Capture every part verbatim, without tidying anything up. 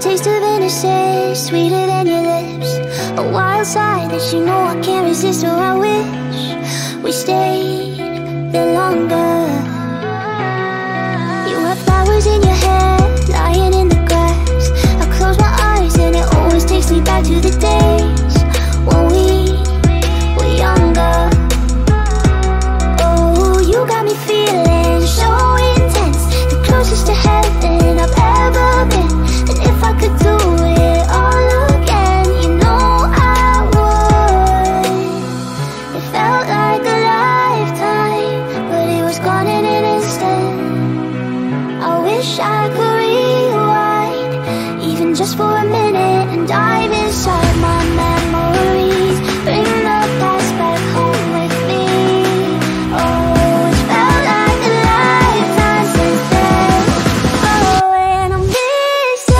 taste of innocence, sweeter than your lips. A wild side that you know I can't resist. So I wish we stayed there longer. You have flowers in your hair, lying in the grass. I close my eyes and it always takes me back to the days when we were younger. Oh, you got me feeling so intense, the closest to heaven I've ever been. And if I could do it all again, you know I would. It felt like a lifetime, but it was gone in an instant. I wish I could rewind, even just for a minute, and dive inside my memories. Bring the past back home with me. Oh, it felt like a lifetime since then. Oh, and I miss it.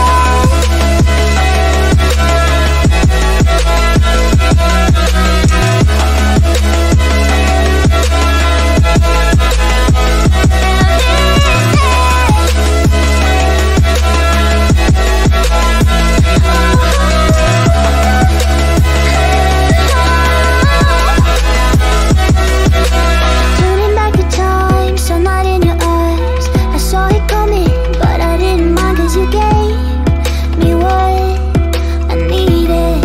Turning back the time, sunlight in your eyes. I saw it coming, but I didn't mind, cause you gave me what I needed.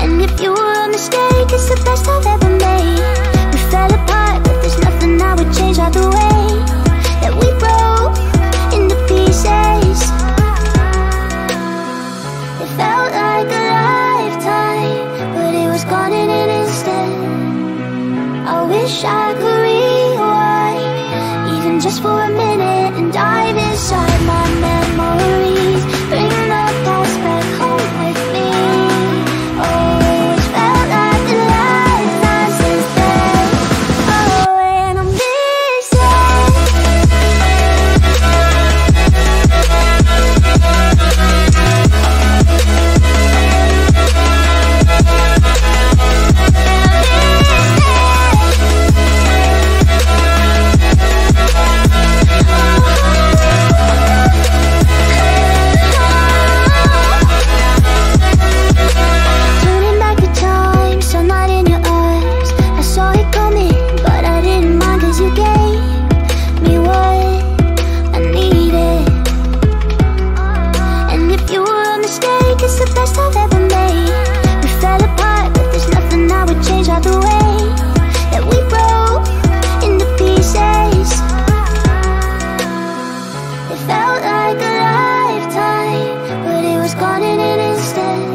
And if you were a mistake, it's the best I've ever made. We fell apart, but there's nothing I would change either way. That we broke into pieces. It felt like a lifetime, but it was gone in an instant.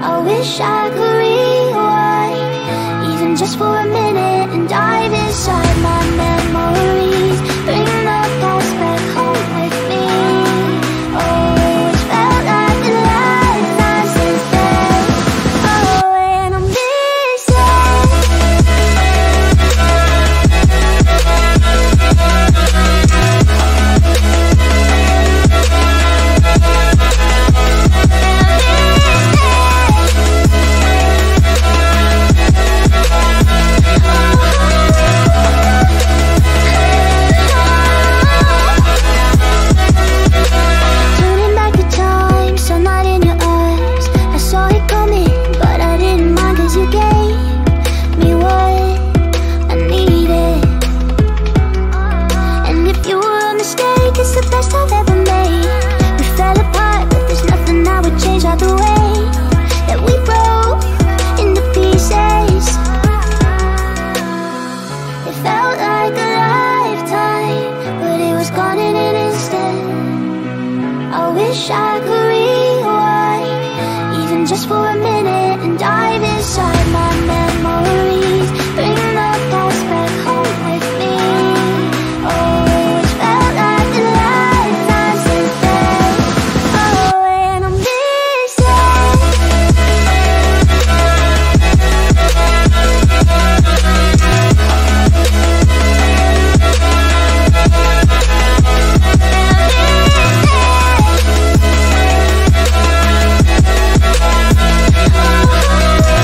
I wish I could rewind, even just for a minute, and dive inside my memories. Bring the past back home with me. Oh, it felt like a lifetime since then. Oh, and I miss it. Turning back the time, sunlight in your eyes. I saw it coming, but I didn't mind, cause you gave me what I needed. And if you were a mistake, it's the best I've ever made. We fell apart, but there's nothing I would change either way. That we broke into pieces. It felt like a lifetime, but it was gone in an instant. I wish I could rewind, even just for a minute, and dive inside my memories. Bring the past back home with me. Oh, it felt like a lifetime since then. Oh, and I Turning back the time, sunlight in your eyes. I saw it coming, but I didn't mind, cause you gave me what I needed. And if you were a mistake, it's the best I've ever made. We fell apart, but there's nothing I would change either way. That we broke into pieces. It felt like a lifetime, but it was gone in an instant. I wish I could rewind, even just for a minute, and dive inside my memories. Bring the past back home with me. Oh, it felt like a lifetime since then. Oh, and I miss it.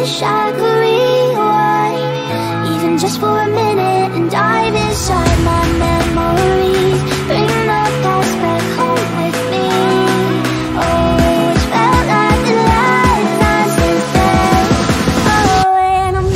wish I could rewind, even just for a minute, and dive inside my memories. Bring the past back home with me. Oh, it's felt like a lifetime since then. Oh, and I'm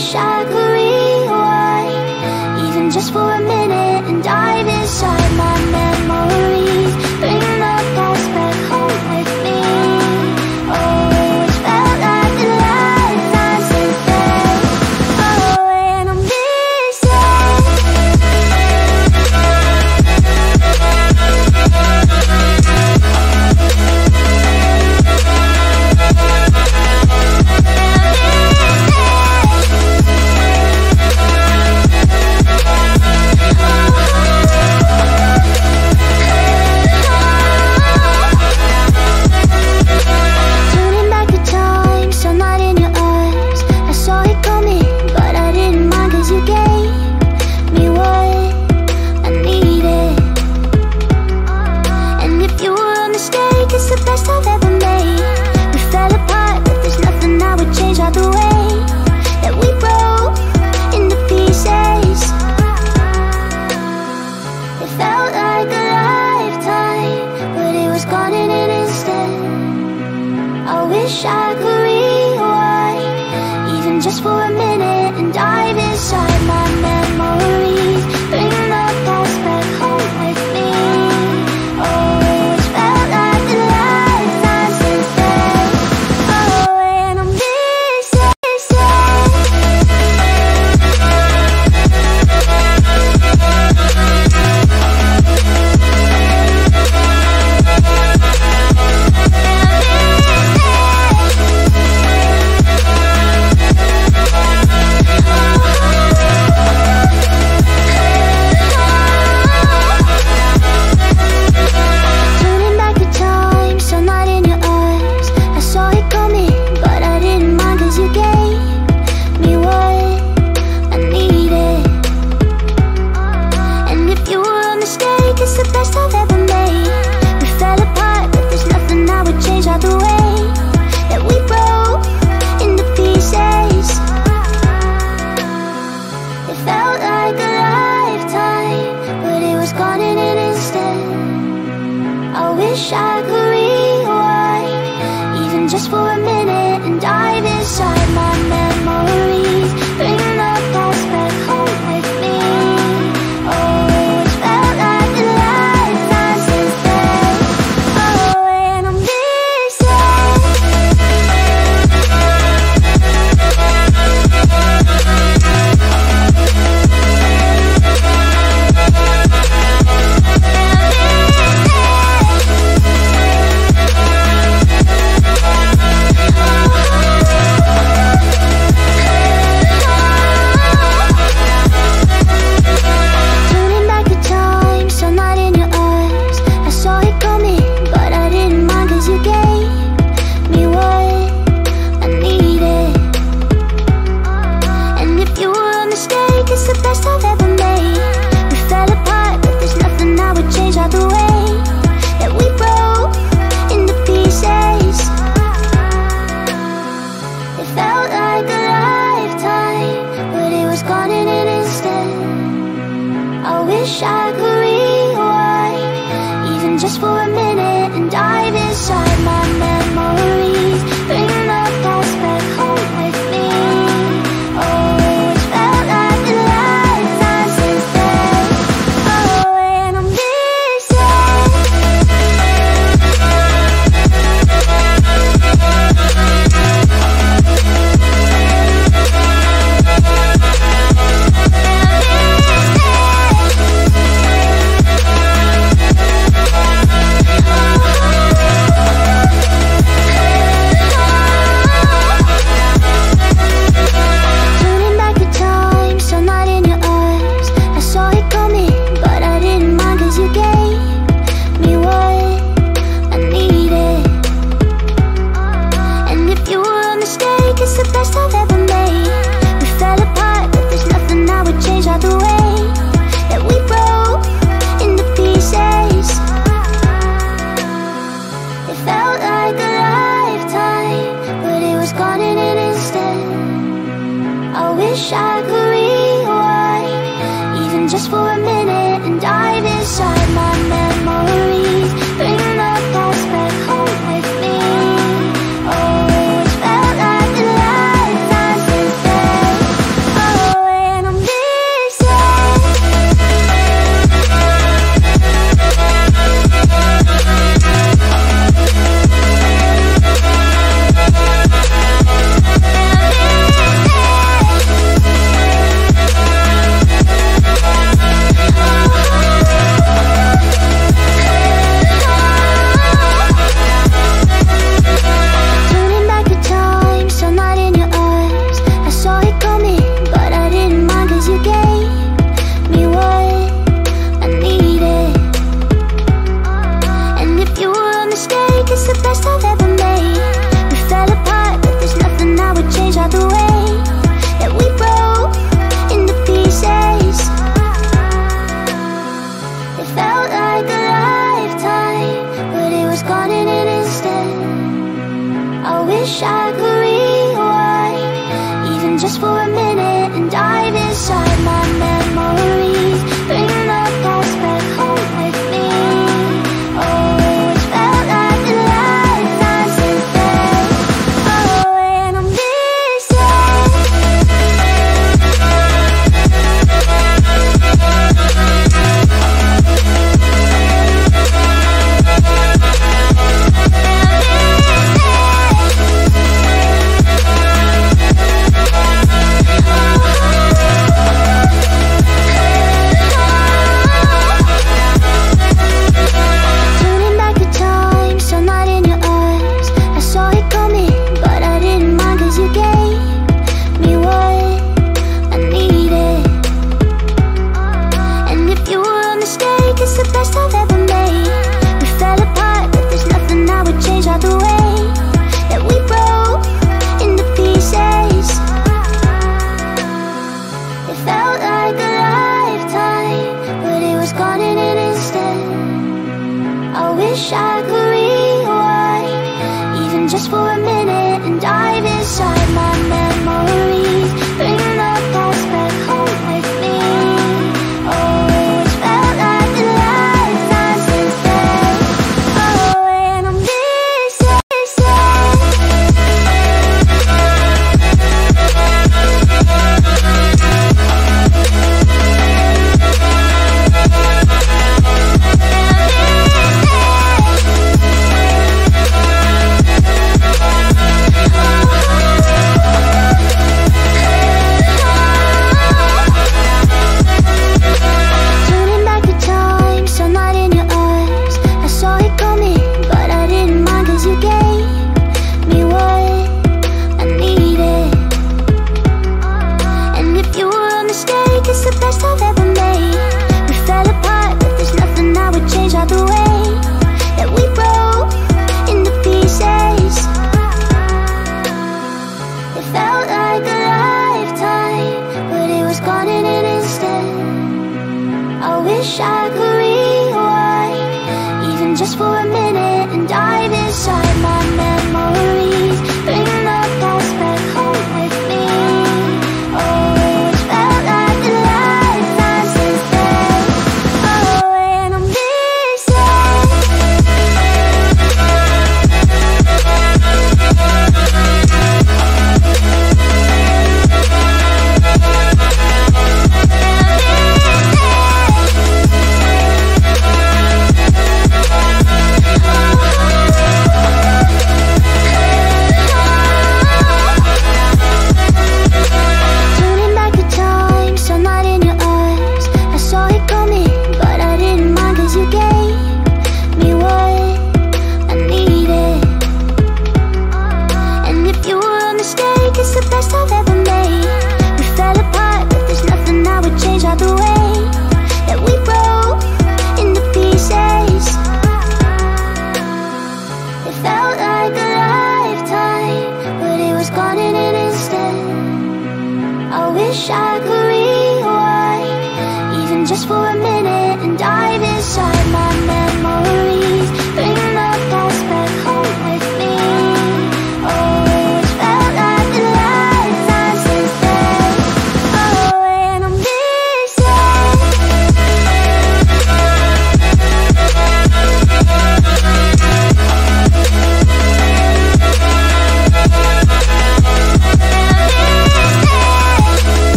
wish I could rewind, even just for a minute, and dive inside my memories. Bring the past back home with me. Oh, it felt like the last time since then. Oh, and I'm missing. just for a minute and dive inside my memories. Bring the past back home with me. Oh, it's felt like a lifetime since then. Oh, and I'm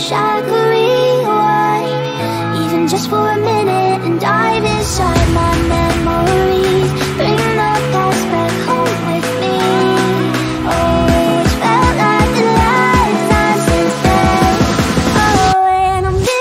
wish I could rewind, even just for a minute, and dive inside my memories, bringing our past back home with me. Oh, it's felt like a lifetime since then. Oh, and I miss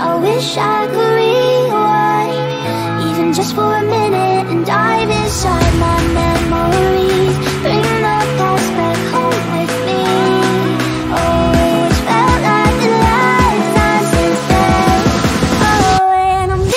I wish I could rewind, even just for a minute, and dive inside my memories, bring the past back home with me. Oh, it's felt like a lifetime since then. Oh, and I'm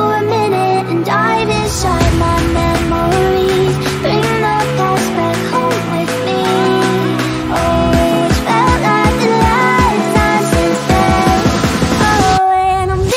for a minute and dive inside my memories. Bring the past back home with me. Oh, it felt like a lifetime since then. Oh, and I'm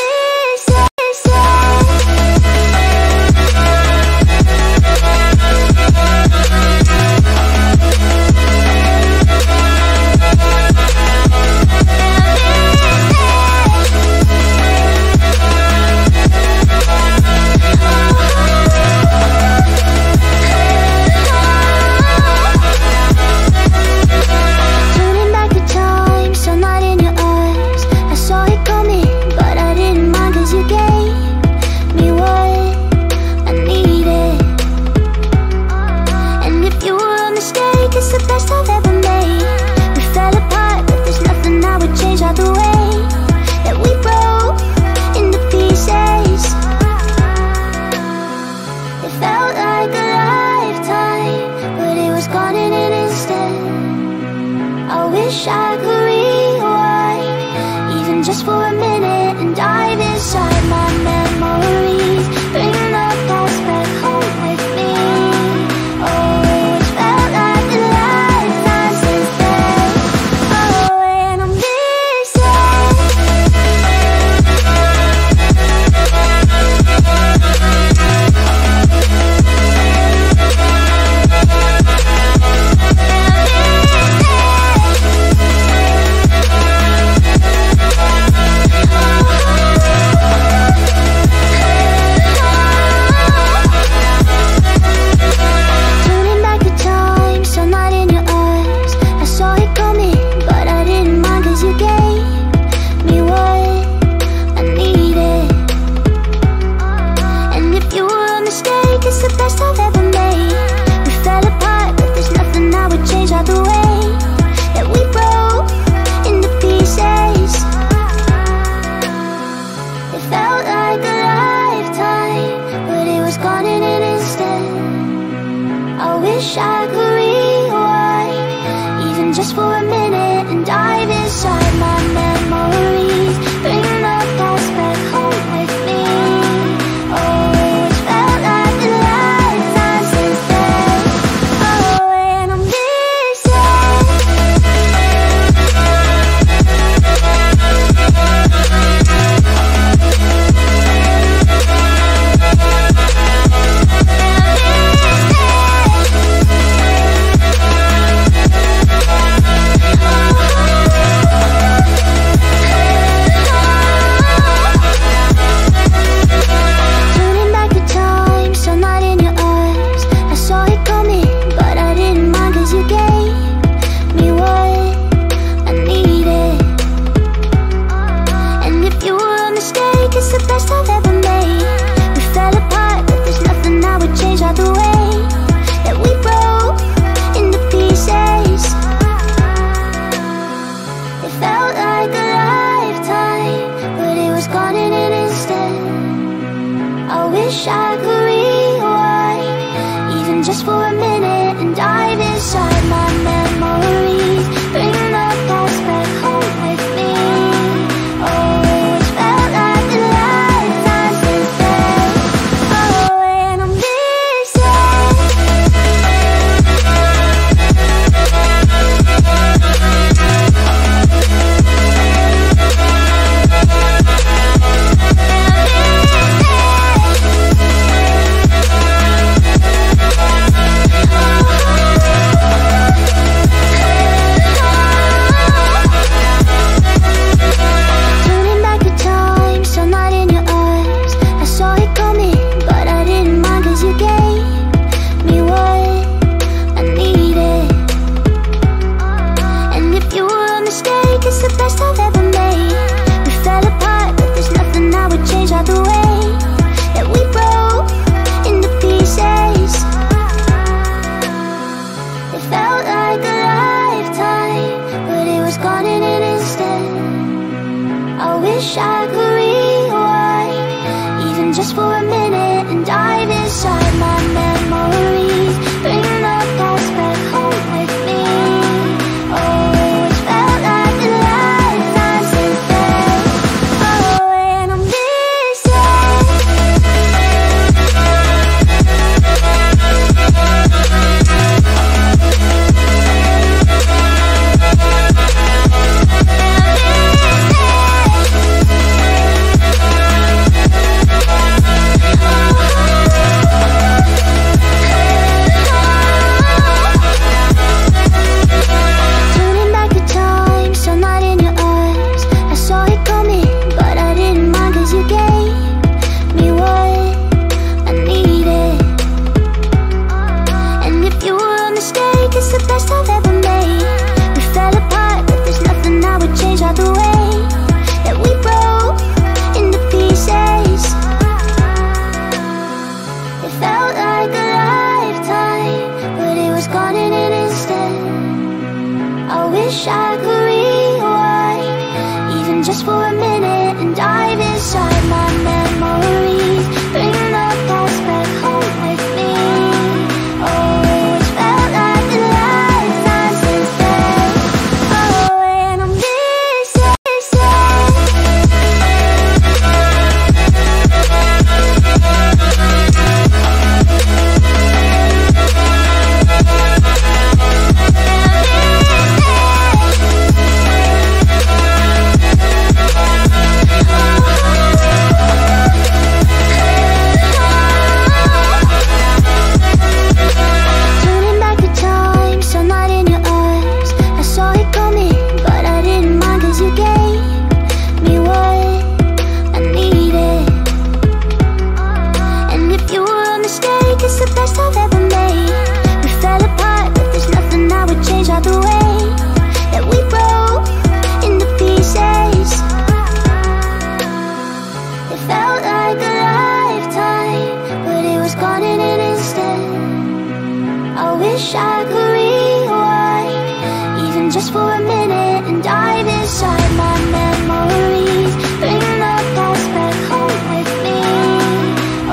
wish I could rewind, even just for a minute, and dive inside my memories, bringing our past back home with me.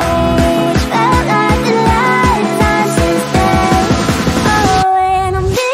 Oh, it's felt like a lifetime since then. Oh, and I'm missing.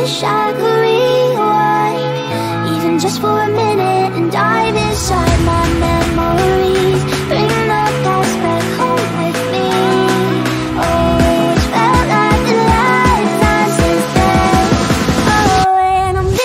wish I could rewind, even just for a minute, and dive inside my memories, bringing the past back home with me. Oh, it's felt like a lifetime since then. Oh, and I'm oh.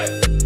Hey!